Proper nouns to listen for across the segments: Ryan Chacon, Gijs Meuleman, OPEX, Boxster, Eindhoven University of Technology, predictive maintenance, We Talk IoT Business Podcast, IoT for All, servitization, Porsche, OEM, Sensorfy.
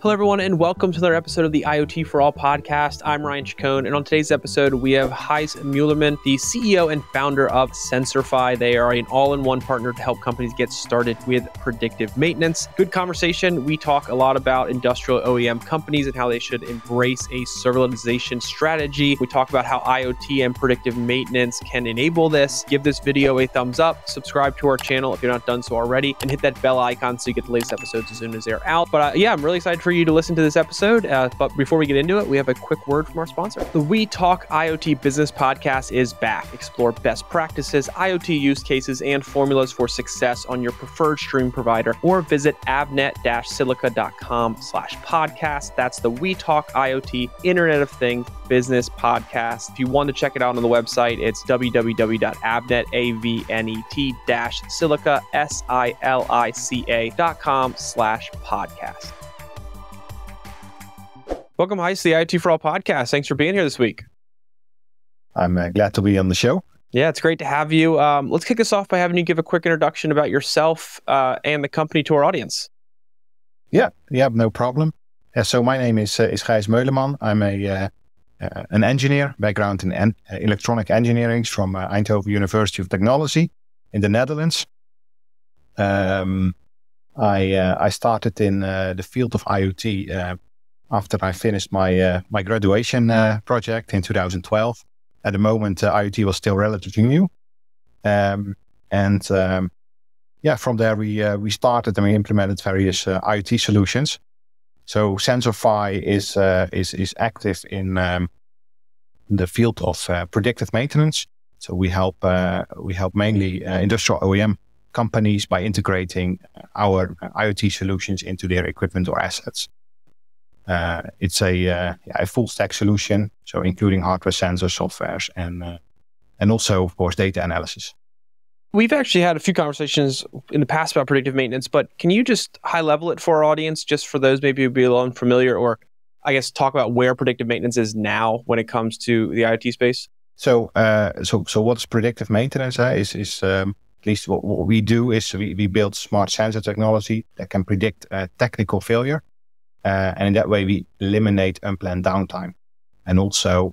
Hello, everyone, and welcome to another episode of the IoT for All podcast. I'm Ryan Chacon, and on today's episode, we have Gijs Meuleman, the CEO and founder of Sensorfy. They are an all-in-one partner to help companies get started with predictive maintenance. Good conversation. We talk a lot about industrial OEM companies and how they should embrace a serverlessization strategy. We talk about how IoT and predictive maintenance can enable this. Give this video a thumbs up. Subscribe to our channel if you're not done so already, and hit that bell icon so you get the latest episodes as soon as they're out. But yeah, I'm really excited for you to listen to this episode. But before we get into it, we have a quick word from our sponsor. The We Talk IoT Business Podcast is back. Explore best practices, IoT use cases, and formulas for success on your preferred stream provider, or visit avnet-silica.com/podcast. That's the We Talk IoT Internet of Things Business Podcast. If you want to check it out on the website, it's www.avnet-silica.com/podcast. Welcome, Gijs, to the IoT for All podcast. Thanks for being here this week. I'm glad to be on the show. Yeah, it's great to have you. Let's kick us off by having you give a quick introduction about yourself and the company to our audience. Yeah, no problem. So my name is Gijs Meuleman. I'm an engineer, background in electronic engineering from Eindhoven University of Technology in the Netherlands. I started in the field of IoT after I finished my graduation project in 2012. At the moment, IoT was still relatively new, from there we started and we implemented various IoT solutions. So Sensorfy is active in the field of predictive maintenance. So we help mainly industrial OEM companies by integrating our IoT solutions into their equipment or assets. It's a full stack solution, so including hardware, sensors, softwares, and also, of course, data analysis. We've actually had a few conversations in the past about predictive maintenance, but can you just high level it for our audience, just for those maybe who'd be a little unfamiliar, or I guess talk about where predictive maintenance is now when it comes to the IoT space? So what's predictive maintenance? At least what we do is we build smart sensor technology that can predict technical failure. And in that way, we eliminate unplanned downtime and also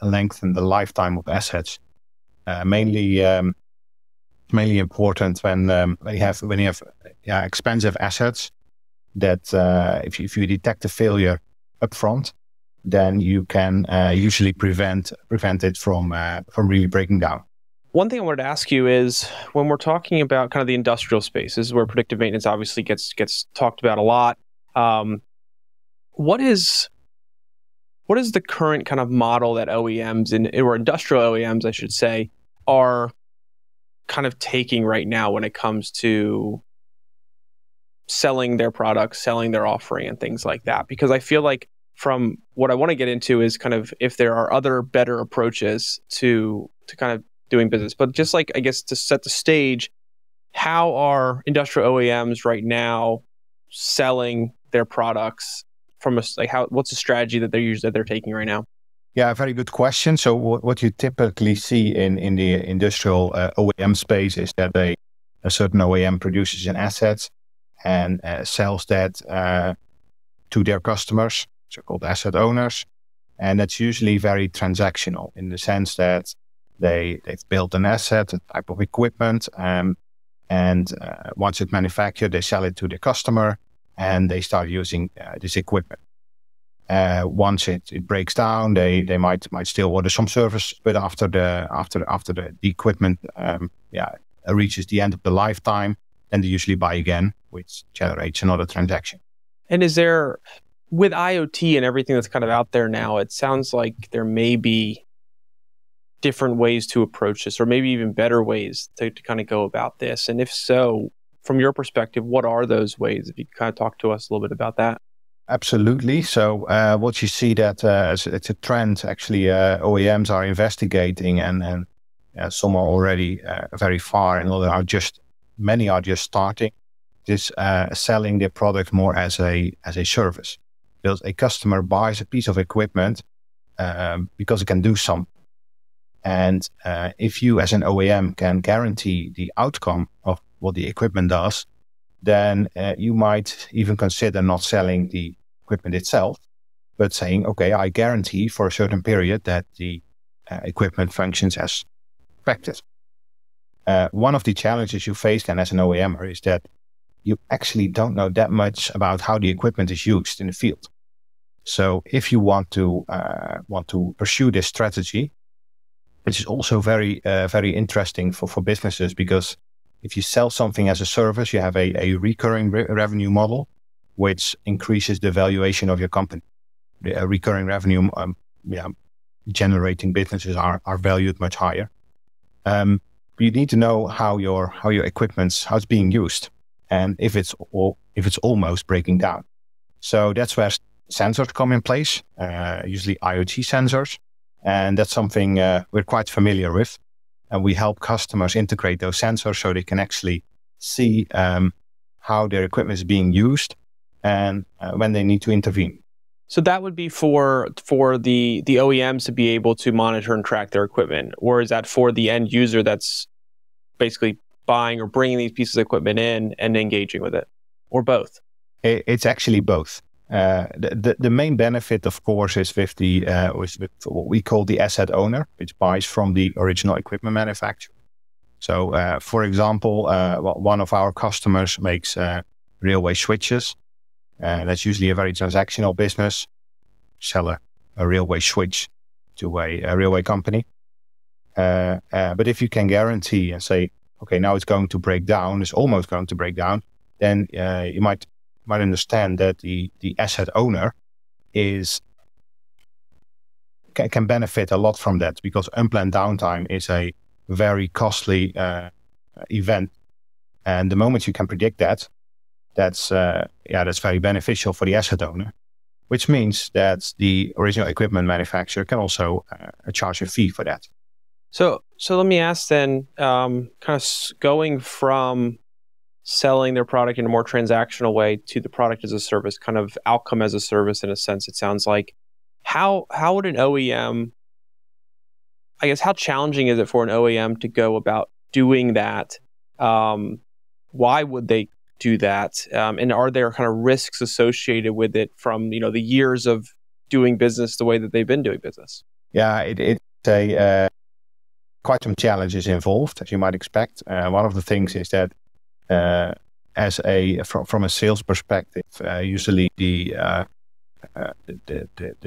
lengthen the lifetime of assets. Mainly important when you have expensive assets that if you detect a failure upfront, then you can usually prevent it from really breaking down. One thing I wanted to ask you is, when we're talking about kind of the industrial space, this is where predictive maintenance obviously gets talked about a lot. What is the current kind of model that OEMs or industrial OEMs, I should say, are kind of taking right now when it comes to selling their products, selling their offering and things like that? Because I feel like from what I want to get into is kind of if there are other better approaches to kind of doing business. But just like, I guess, to set the stage, how are industrial OEMs right now selling their products from what's the strategy that they're taking right now? Yeah, very good question. So what you typically see in the industrial OEM space is that a certain OEM produces an asset and sells that to their customers, so-called asset owners. And that's usually very transactional in the sense that they've built an asset, a type of equipment, and once it's manufactured, they sell it to the customer. And they start using this equipment. Once it breaks down, they might still order some service, but after the equipment reaches the end of the lifetime, then they usually buy again, which generates another transaction. And is there, with IoT and everything that's kind of out there now, it sounds like there may be different ways to approach this, or maybe even better ways to kind of go about this. And if so, from your perspective, what are those ways? If you could kind of talk to us a little bit about that. Absolutely. So what you see that it's a trend, actually, OEMs are investigating and some are already very far and many are just starting this selling their product more as a service. Because a customer buys a piece of equipment because it can do something. And if you as an OEM can guarantee the outcome of what the equipment does, then you might even consider not selling the equipment itself, but saying, okay, I guarantee for a certain period that the equipment functions as expected. One of the challenges you face then as an OEMer is that you actually don't know that much about how the equipment is used in the field. So if you want to pursue this strategy, which is also very interesting for businesses, because if you sell something as a service, you have a recurring revenue model, which increases the valuation of your company. The recurring revenue generating businesses are valued much higher. You need to know how your equipment's how it's being used, and if it's almost breaking down. So that's where sensors come in place, usually IoT sensors, and that's something we're quite familiar with. And we help customers integrate those sensors so they can actually see how their equipment is being used and when they need to intervene. So that would be for the OEMs to be able to monitor and track their equipment, or is that for the end user that's basically buying or bringing these pieces of equipment in and engaging with it, or both? It's actually both. The main benefit, of course, is with what we call the asset owner, which buys from the original equipment manufacturer. So, for example, one of our customers makes railway switches. That's usually a very transactional business. Sell a railway switch to a railway company. But if you can guarantee and say, okay, now it's going to break down, it's almost going to break down, then you might understand that the asset owner can benefit a lot from that, because unplanned downtime is a very costly event, and the moment you can predict that, that's very beneficial for the asset owner, which means that the original equipment manufacturer can also charge a fee for that. So let me ask then, kind of going from selling their product in a more transactional way to the product as a service, kind of outcome as a service in a sense, it sounds like. How would an OEM, I guess, how challenging is it for an OEM to go about doing that? Why would they do that? And are there kind of risks associated with it from, the years of doing business the way that they've been doing business? Yeah, it's quite some challenges involved, as you might expect. One of the things is that from a sales perspective, usually the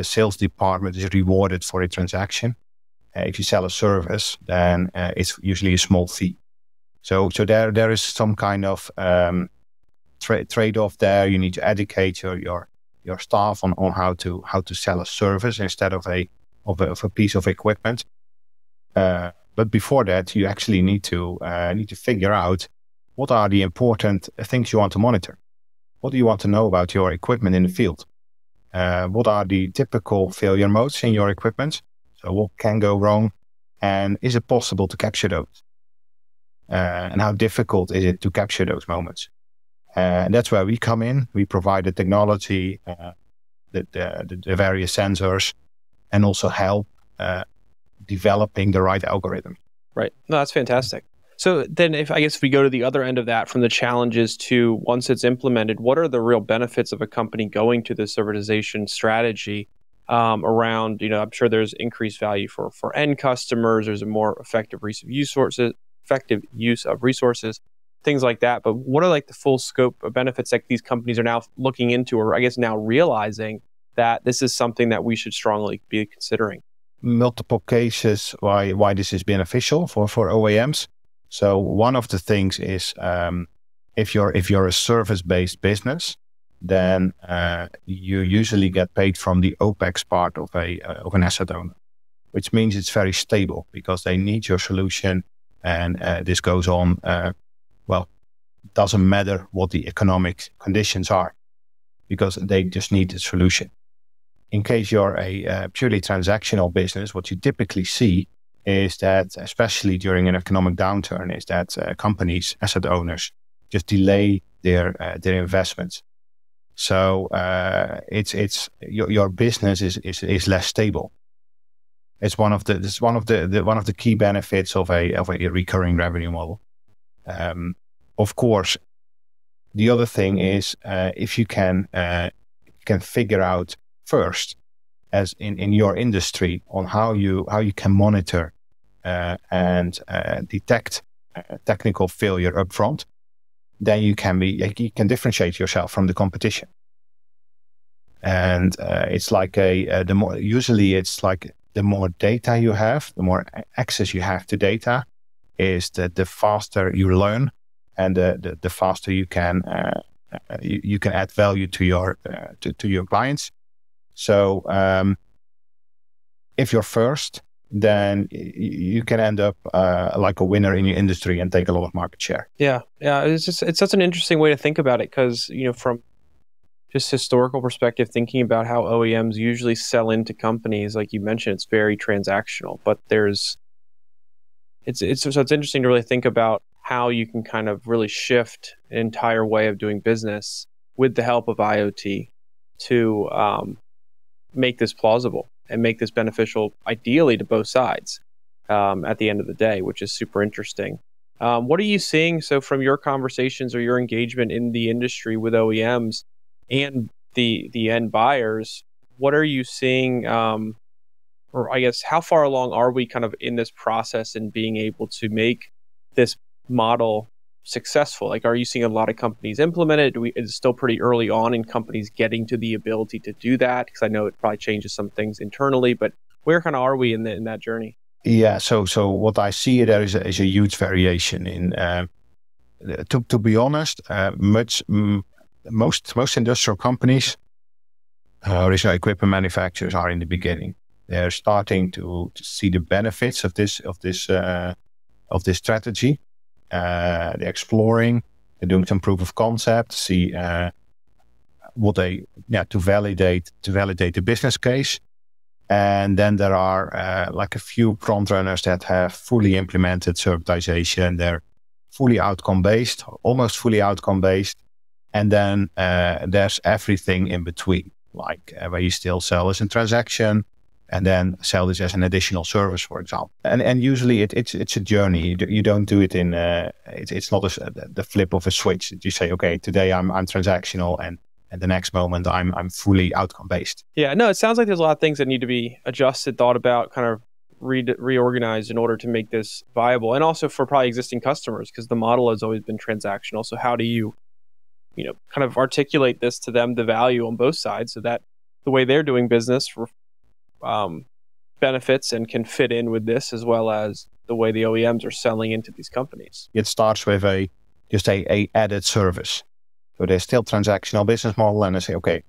sales department is rewarded for a transaction. If you sell a service, then it's usually a small fee. So there is some kind of trade-off there. You need to educate your staff on how to sell a service instead of a piece of equipment. But before that, you actually need to figure out, what are the important things you want to monitor? What do you want to know about your equipment in the field? What are the typical failure modes in your equipment? So what can go wrong? And is it possible to capture those? And how difficult is it to capture those moments? And that's where we come in. We provide the technology, the various sensors, and also help developing the right algorithm. Right. No, that's fantastic. So then if we go to the other end of that, from the challenges to once it's implemented, what are the real benefits of a company going to this servitization strategy around, I'm sure there's increased value for end customers, there's a more effective use of resources, things like that. But what are the full scope of benefits that these companies are now looking into, or I guess now realizing that this is something that we should strongly be considering? Multiple cases why this is beneficial for OEMs. So one of the things is if you're a service-based business, then you usually get paid from the OPEX part of an asset owner, which means it's very stable because they need your solution, and this goes on. It doesn't matter what the economic conditions are because they just need the solution. In case you're a purely transactional business, what you typically see is that, especially during an economic downturn, is that companies, asset owners, just delay their investments. So your business is less stable. It's one of the key benefits of a recurring revenue model. Of course, The other thing is if you can figure out first, as in your industry, on how you can monitor and detect technical failure up front, then you can differentiate yourself from the competition. And it's like the more data you have, the more access you have to data, is that the faster you learn, and the faster you can add value to your to your clients. So if you're first, then you can end up like a winner in your industry and take a lot of market share. Yeah, yeah. It's such an interesting way to think about it, because from just historical perspective, thinking about how OEMs usually sell into companies, like you mentioned, it's very transactional. But it's interesting to really think about how you can kind of really shift an entire way of doing business with the help of IoT to make this plausible and make this beneficial, ideally, to both sides at the end of the day, which is super interesting. What are you seeing, so from your conversations or your engagement in the industry with OEMs and the end buyers, what are you seeing, or I guess how far along are we kind of in this process in being able to make this model successful? Like, are you seeing a lot of companies implement it? It's still pretty early on in companies getting to the ability to do that, because I know it probably changes some things internally, but where kind of are we in that journey? Yeah, so what I see there is a huge variation in, to be honest, most industrial companies, original equipment manufacturers, are in the beginning. They're starting to see the benefits of this strategy. They're exploring. They're doing some proof of concept. See what they to validate the business case. And then there are like a few front runners that have fully implemented servitization. They're fully outcome based, almost fully outcome based. And then there's everything in between, like where you still sell as a transaction and then sell this as an additional service, for example. And usually it's a journey. You don't do it in, it's not the flip of a switch. You say, okay, today I'm transactional, and the next moment I'm fully outcome based. Yeah, no, it sounds like there's a lot of things that need to be adjusted, thought about, kind of reorganized in order to make this viable. And also for probably existing customers, because the model has always been transactional. So how do you kind of articulate this to them, the value on both sides, so that the way they're doing business benefits and can fit in with this, as well as the way the OEMs are selling into these companies. It starts with just a added service. So there's still transactional business model, and they say, okay,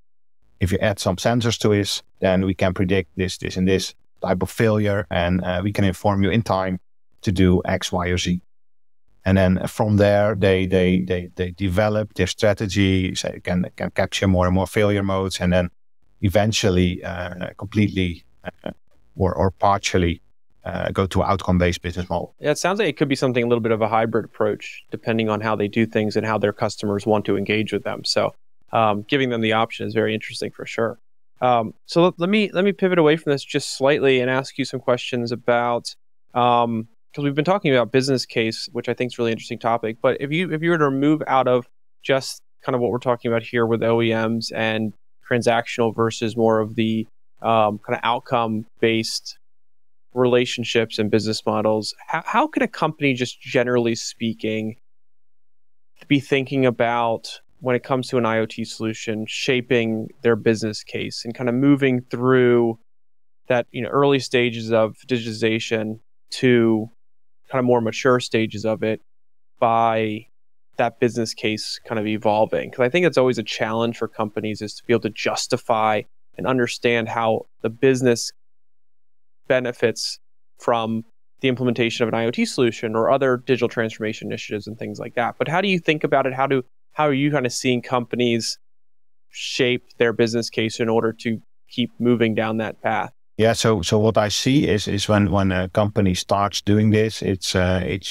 if you add some sensors to this, then we can predict this, and this type of failure, and we can inform you in time to do X, Y, or Z. And then from there, they develop their strategy, so they can capture more and more failure modes, and then eventually completely or partially go to an outcome-based business model. Yeah, it sounds like it could be something a little bit of a hybrid approach, depending on how they do things and how their customers want to engage with them. So giving them the option is very interesting for sure. So let me pivot away from this just slightly and ask you some questions about... because we've been talking about business case, which I think is a really interesting topic. But if you were to move out of just kind of what we're talking about here with OEMs and transactional versus more of the kind of outcome-based relationships and business models, how can a company, just generally speaking, be thinking about, when it comes to an IoT solution, shaping their business case and kind of moving through that early stages of digitization to kind of more mature stages of it, by that business case kind of evolving? Because I think it's always a challenge for companies is to be able to justify and understand how the business benefits from the implementation of an IoT solution or other digital transformation initiatives and things like that. But how do you think about it? How are you kind of seeing companies shape their business case in order to keep moving down that path? Yeah, so what I see is when a company starts doing this, it's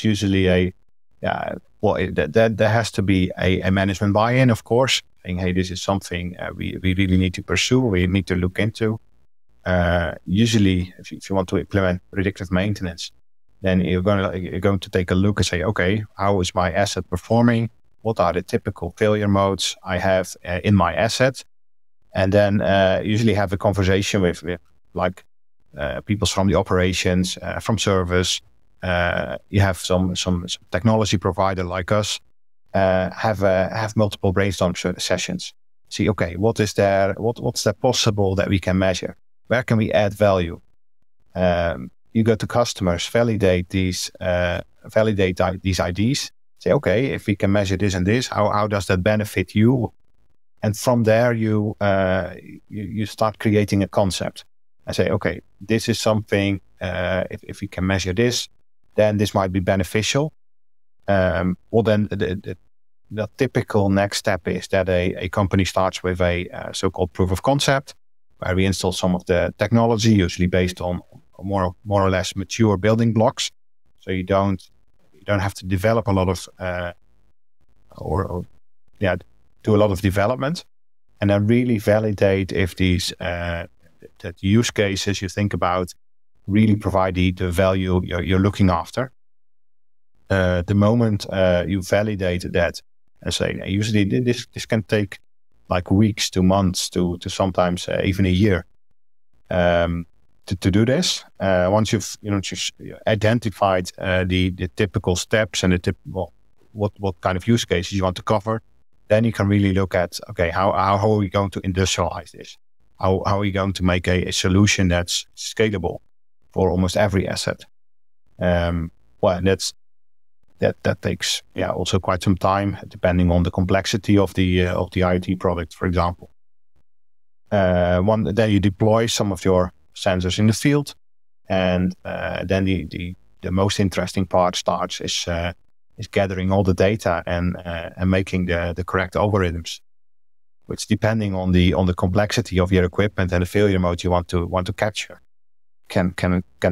usually there has to be a management buy-in, of course, saying, hey, this is something we really need to pursue, we need to look into. Usually, if you want to implement predictive maintenance, then you're going to take a look and say, okay, how is my asset performing? what are the typical failure modes I have in my asset? And then usually have a conversation with like people from the operations, from service. You have some technology provider like us, have multiple brainstorm sessions. See, okay, what is there? What's there possible that we can measure? Where can we add value? You go to customers, validate these IDs. Say, okay, if we can measure this and this, how does that benefit you? And from there, you start creating a concept. I say, okay, this is something. If we can measure this, then this might be beneficial. Well, then the typical next step is that a company starts with a so-called proof of concept, where we install some of the technology, usually based on more or less mature building blocks. So you don't have to develop a lot of do a lot of development, and then really validate if these that use cases you think about really provide the value you're looking after. The moment you validate that, and say usually this can take like weeks to months to sometimes even a year to do this. Once you've just identified the typical steps and what kind of use cases you want to cover, then you can really look at, okay, how are we going to industrialize this? How are we going to make a solution that's scalable for almost every asset? Well, that takes also quite some time, depending on the complexity of the IoT product, for example. Then you deploy some of your sensors in the field, and then the most interesting part starts is gathering all the data and making the correct algorithms, which, depending on the complexity of your equipment and the failure mode you want to capture, can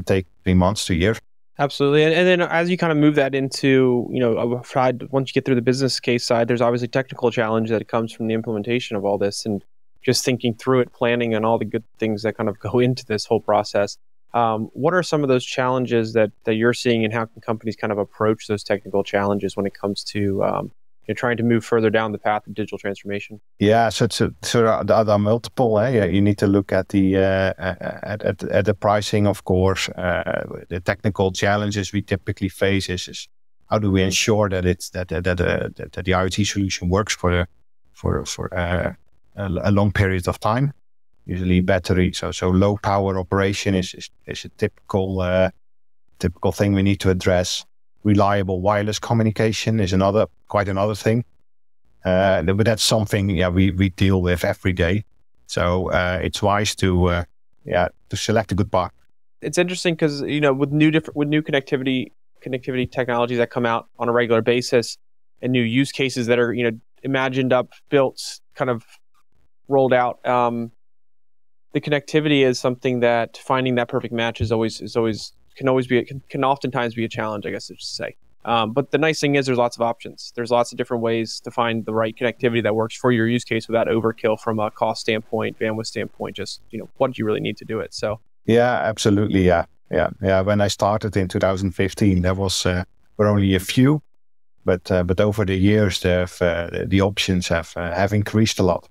take 3 months to a year. Absolutely. And then as you kind of move that into, once you get through the business case side, there's obviously technical challenge that comes from the implementation of all this and just thinking through it, planning, and all the good things that kind of go into this whole process. What are some of those challenges that you're seeing, and how can companies kind of approach those technical challenges when it comes to trying to move further down the path of digital transformation? Yeah, so there are multiple. You need to look at the at the pricing, of course. The technical challenges we typically face is how do we ensure that the IoT solution works for a long period of time. Usually battery, so low power operation is a typical thing we need to address. Reliable wireless communication is quite another thing, but that's something we deal with every day. So it's wise to select a good partner. It's interesting because with new connectivity technologies that come out on a regular basis, and new use cases that are imagined up, built, kind of rolled out. The connectivity is something that finding that perfect match can oftentimes be a challenge, I guess I should say. But the nice thing is there's lots of options. There's lots of different ways to find the right connectivity that works for your use case without overkill from a cost standpoint, bandwidth standpoint, just what you really need to do it. So yeah, absolutely, yeah. When I started in 2015, there were only a few, but over the years, the options have increased a lot,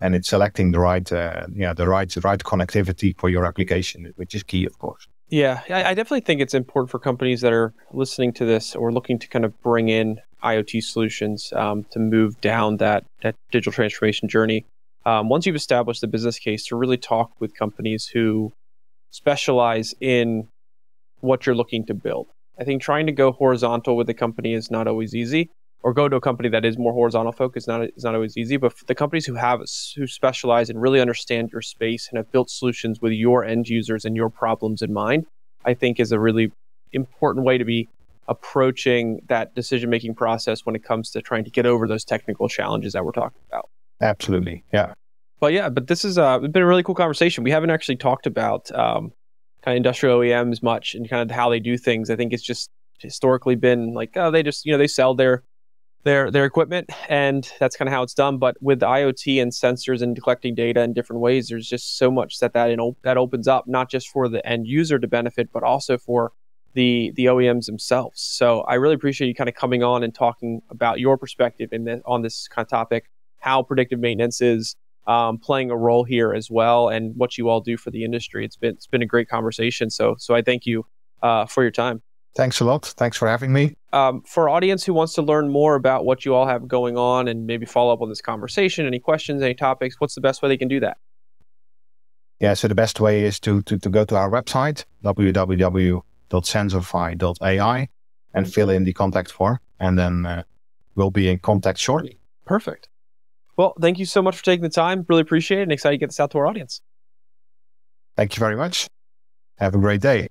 and it's selecting the right connectivity for your application, which is key, of course. Yeah, I definitely think it's important for companies that are listening to this or looking to kind of bring in IoT solutions to move down that digital transformation journey. Once you've established the business case, to really talk with companies who specialize in what you're looking to build. I think trying to go horizontal with a company is not always easy, or go to a company that is more horizontal focused is not always easy. But the companies who specialize and really understand your space and have built solutions with your end users and your problems in mind, I think is a really important way to be approaching that decision-making process when it comes to trying to get over those technical challenges that we're talking about. Absolutely, yeah. But this has been a really cool conversation. We haven't actually talked about kind of industrial OEMs much and kind of how they do things. I think it's just historically been like, oh, they just, they sell their equipment, and that's kind of how it's done. But with IoT and sensors and collecting data in different ways, there's just so much that opens up, not just for the end user to benefit, but also for the OEMs themselves. So I really appreciate you kind of coming on and talking about your perspective on this kind of topic, how predictive maintenance is playing a role here as well, and what you all do for the industry. It's been a great conversation. So I thank you for your time. Thanks a lot. Thanks for having me. For audience who wants to learn more about what you all have going on and maybe follow up on this conversation, any questions, any topics, what's the best way they can do that? Yeah, so the best way is to go to our website, www.sensorfy.ai, and fill in the contact form, and then we'll be in contact shortly. Perfect. Well, thank you so much for taking the time. Really appreciate it, and excited to get this out to our audience. Thank you very much. Have a great day.